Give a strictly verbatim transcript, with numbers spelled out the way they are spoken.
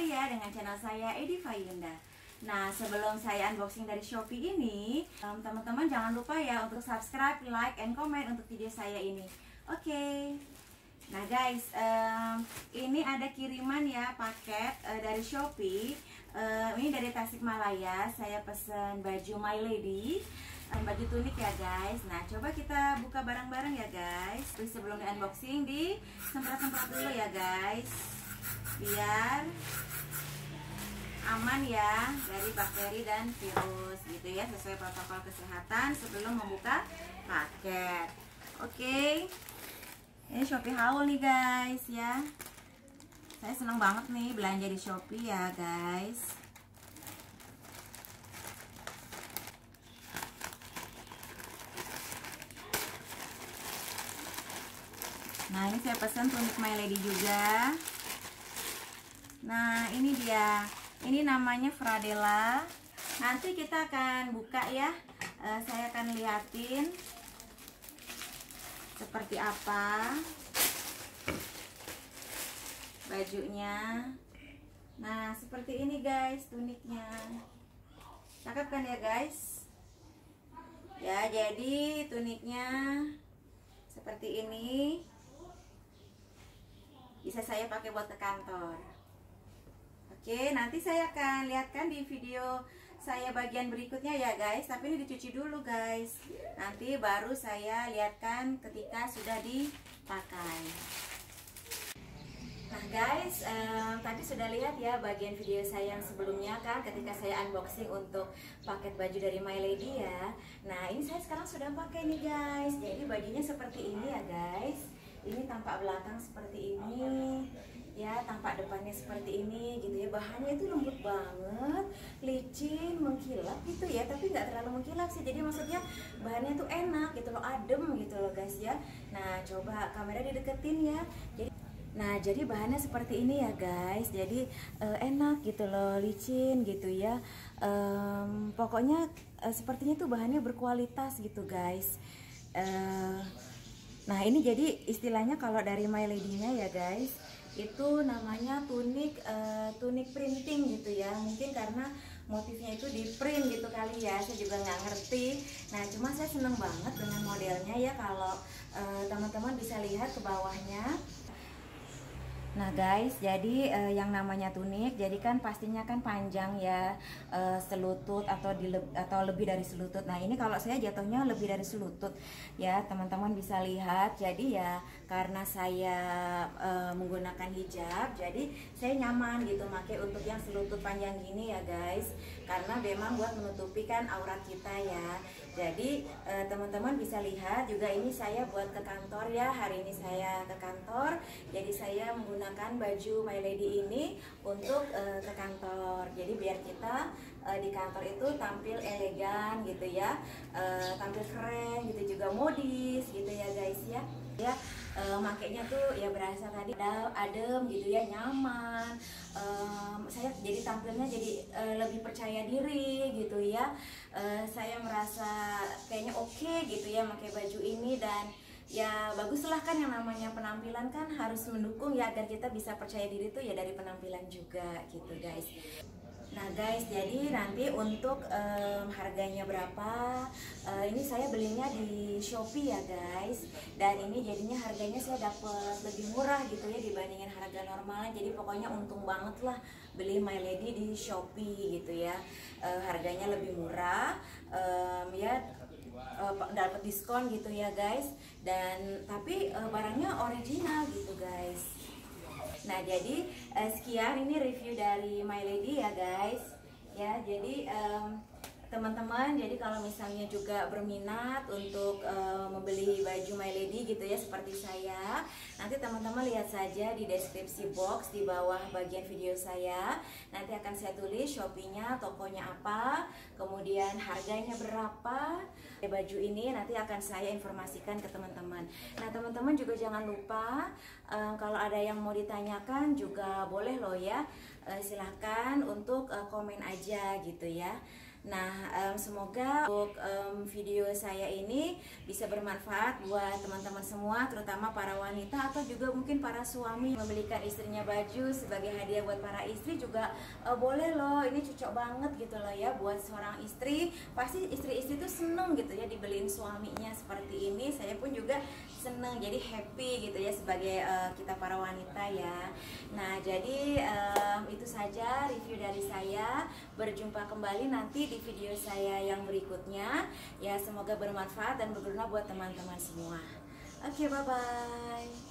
kembali ya dengan channel saya Edivayunda. Nah, sebelum saya unboxing dari Shopee ini, teman-teman jangan lupa ya untuk subscribe, like, and comment untuk video saya ini. Oke okay. Nah guys, um, ini ada kiriman ya paket uh, dari Shopee. uh, Ini dari Tasikmalaya, saya pesen baju My Lady, baju tunik ya guys. Nah, coba kita buka bareng-bareng ya guys. Terus sebelum di unboxing, di semprot-semprot dulu ya guys, biar aman ya dari bakteri dan virus gitu ya, sesuai protokol kesehatan sebelum membuka paket. Oke okay. Ini Shopee haul nih guys ya. Saya senang banget nih belanja di Shopee ya guys. Nah, ini saya pesan tunik My Lady juga. Nah, ini dia. Ini namanya Fradella. Nanti kita akan buka ya. uh, Saya akan liatin seperti apa bajunya. Nah, seperti ini guys tuniknya. Cakep kan ya guys? Ya, jadi tuniknya seperti ini. Bisa saya pakai buat ke kantor. Oke, nanti saya akan lihatkan di video saya bagian berikutnya ya guys. Tapi ini dicuci dulu guys, nanti baru saya lihatkan ketika sudah dipakai. Nah guys, eh, tadi sudah lihat ya bagian video saya yang sebelumnya kan, ketika saya unboxing untuk paket baju dari My Lady ya. Nah, ini saya sekarang sudah pakai nih guys. Jadi bajunya seperti ini ya guys. Ini tampak belakang seperti ini ya, tampak depannya seperti ini gitu ya. Bahannya itu lembut banget, licin, mengkilap gitu ya, tapi nggak terlalu mengkilap sih. Jadi maksudnya bahannya tuh enak gitu loh, adem gitu loh guys ya. Nah, coba kamera dideketin ya. Jadi Nah jadi bahannya seperti ini ya guys. Jadi uh, enak gitu loh, licin gitu ya. um, Pokoknya uh, sepertinya tuh bahannya berkualitas gitu guys. uh, Nah, ini jadi istilahnya kalau dari My Lady-nya ya guys, itu namanya tunik uh, tunik printing gitu ya. Mungkin karena motifnya itu di print gitu kali ya, saya juga nggak ngerti. Nah, cuma saya seneng banget dengan modelnya ya. Kalau uh, teman-teman bisa lihat ke bawahnya. Nah guys, jadi eh, yang namanya tunik, jadi kan pastinya kan panjang ya, eh, selutut atau di atau lebih dari selutut. Nah, ini kalau saya jatuhnya lebih dari selutut ya, teman-teman bisa lihat. Jadi ya karena saya eh, menggunakan hijab, jadi saya nyaman gitu pakai untuk yang selutut panjang gini ya guys. Karena memang buat menutupi kan aurat kita ya. Jadi teman-teman eh, bisa lihat juga, ini saya buat ke kantor ya. Hari ini saya ke kantor, jadi saya menggunakan menggunakan baju My Lady ini untuk uh, ke kantor. Jadi biar kita uh, di kantor itu tampil elegan gitu ya, uh, tampil keren gitu, juga modis gitu ya guys ya. Ya, uh, makainya tuh ya berasa tadi adem gitu ya, nyaman. Um, saya jadi tampilnya jadi uh, lebih percaya diri gitu ya. Uh, saya merasa kayaknya oke okay, gitu ya pakai baju ini. Dan ya baguslah kan, yang namanya penampilan kan harus mendukung ya, agar kita bisa percaya diri tuh ya dari penampilan juga gitu guys. Nah guys, jadi nanti untuk um, harganya berapa, uh, ini saya belinya di Shopee ya guys. Dan ini jadinya harganya saya dapat lebih murah gitu ya dibandingin harga normalnya. Jadi pokoknya untung banget lah beli My Lady di Shopee gitu ya. uh, Harganya lebih murah, um, ya uh, dapat diskon gitu ya guys. Dan tapi uh, barangnya original gitu guys. Nah, jadi eh, sekian ini review dari My Lady ya guys. Ya, jadi teman-teman, jadi kalau misalnya juga berminat untuk eh, membeli baju My Lady gitu ya seperti saya, nanti teman-teman lihat saja di deskripsi box di bawah bagian video saya. Nanti akan saya tulis Shopee-nya, tokonya apa, kemudian harganya berapa. Baju ini nanti akan saya informasikan ke teman-teman. Nah, teman-teman juga jangan lupa, um, kalau ada yang mau ditanyakan juga boleh loh ya. Uh, silahkan untuk uh, komen aja gitu ya. Nah, um, semoga untuk um, video saya ini bisa bermanfaat buat teman-teman semua, terutama para wanita atau juga mungkin para suami membelikan istrinya baju sebagai hadiah buat para istri juga uh, boleh loh. Ini cocok banget gitu loh ya buat seorang istri. Pasti istri-istri itu seneng gitu ya dibeliin suaminya seperti ini. Saya pun juga seneng, jadi happy gitu ya sebagai uh, kita para wanita ya. Nah, jadi um, itu saja review dari saya. Berjumpa kembali nanti di video saya yang berikutnya ya, semoga bermanfaat dan berguna buat teman-teman semua. Oke, bye bye.